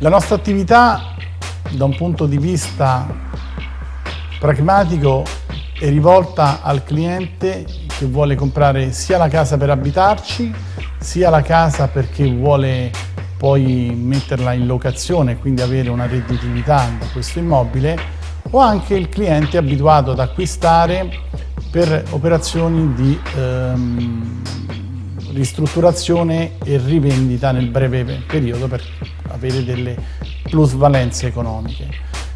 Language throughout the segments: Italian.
La nostra attività, da un punto di vista pragmatico, è rivolta al cliente che vuole comprare sia la casa per abitarci, sia la casa perché vuole poi metterla in locazione e quindi avere una redditività da questo immobile, o anche il cliente abituato ad acquistare per operazioni di ristrutturazione e rivendita nel breve periodo per avere delle plusvalenze economiche.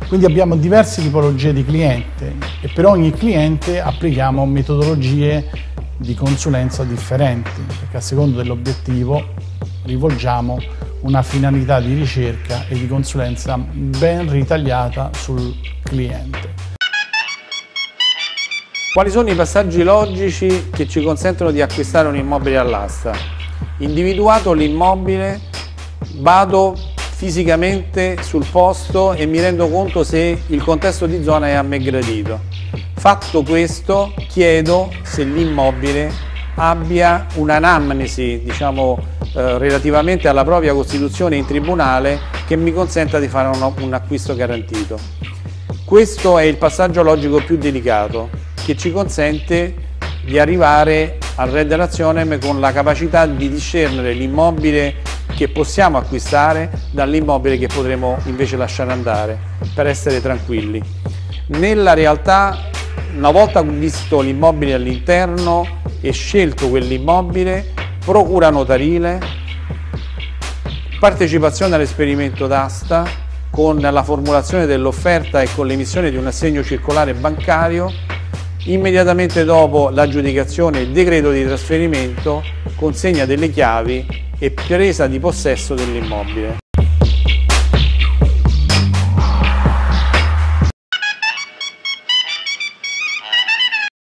Quindi abbiamo diverse tipologie di cliente e per ogni cliente applichiamo metodologie di consulenza differenti, perché a seconda dell'obiettivo rivolgiamo una finalità di ricerca e di consulenza ben ritagliata sul cliente. Quali sono i passaggi logici che ci consentono di acquistare un immobile all'asta? Individuato l'immobile, vado fisicamente sul posto e mi rendo conto se il contesto di zona è a me gradito. Fatto questo, chiedo se l'immobile abbia un'anamnesi, relativamente alla propria costituzione in tribunale, che mi consenta di fare un acquisto garantito. Questo è il passaggio logico più delicato, che ci consente di arrivare al red nazionem con la capacità di discernere l'immobile che possiamo acquistare dall'immobile che potremo invece lasciare andare, per essere tranquilli. Nella realtà, una volta visto l'immobile all'interno e scelto quell'immobile, procura notarile, partecipazione all'esperimento d'asta con la formulazione dell'offerta e con l'emissione di un assegno circolare bancario, immediatamente dopo l'aggiudicazione il decreto di trasferimento, consegna delle chiavi e presa di possesso dell'immobile.